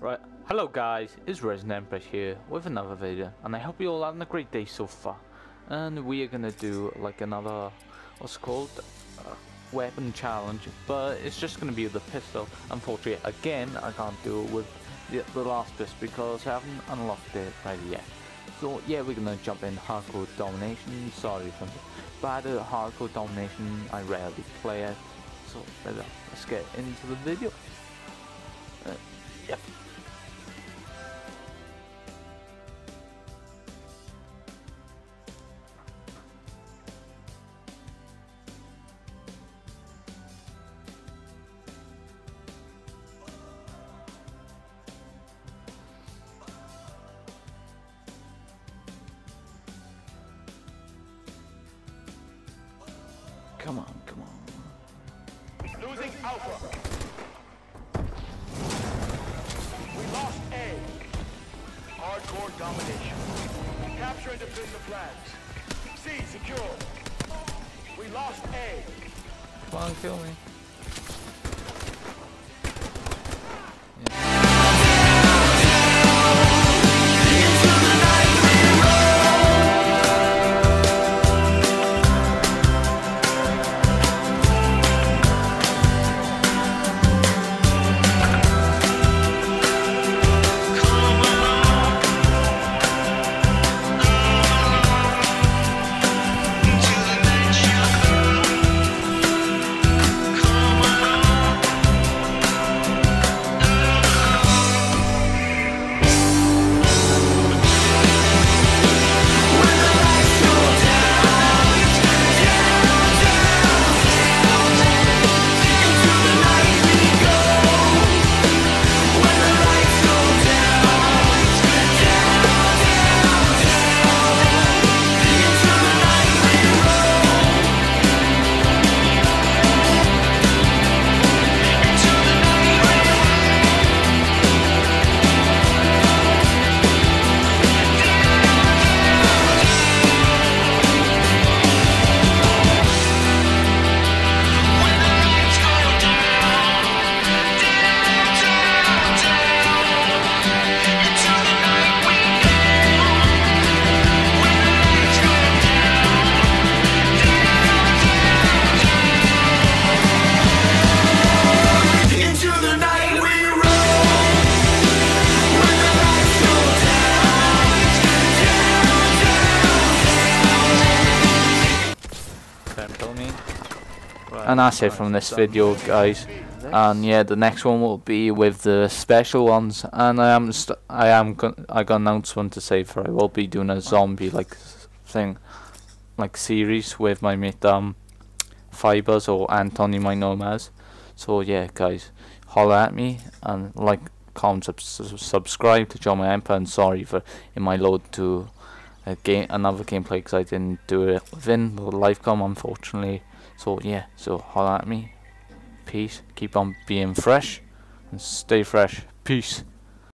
Right, hello guys, it's Resident Empress here with another video, and I hope you're all having a great day so far. And we are gonna do like another, what's it called, weapon challenge, but it's just gonna be the pistol. Unfortunately, again, I can't do it with the last pistol because I haven't unlocked it right yet. So yeah, we're gonna jump in Hardcore Domination. Sorry, but Hardcore Domination, I rarely play it. So let's get into the video. Yep. Come on, come on. Losing Alpha. Lost A. Hardcore Domination. Capture and defend the flags. C secure. We lost A. Come on, kill me. And that's it from this video, guys. And yeah, the next one will be with the special ones. And I got an announcement to say for I will be doing a zombie like thing, like series with my mate Fibers or Anton, you might know him as. So yeah, guys, holler at me and like, comment, subscribe to join my empire. And sorry for in my load to another gameplay because I didn't do it within the live com, unfortunately. So yeah, so holler at me, peace, keep on being fresh, and stay fresh, peace.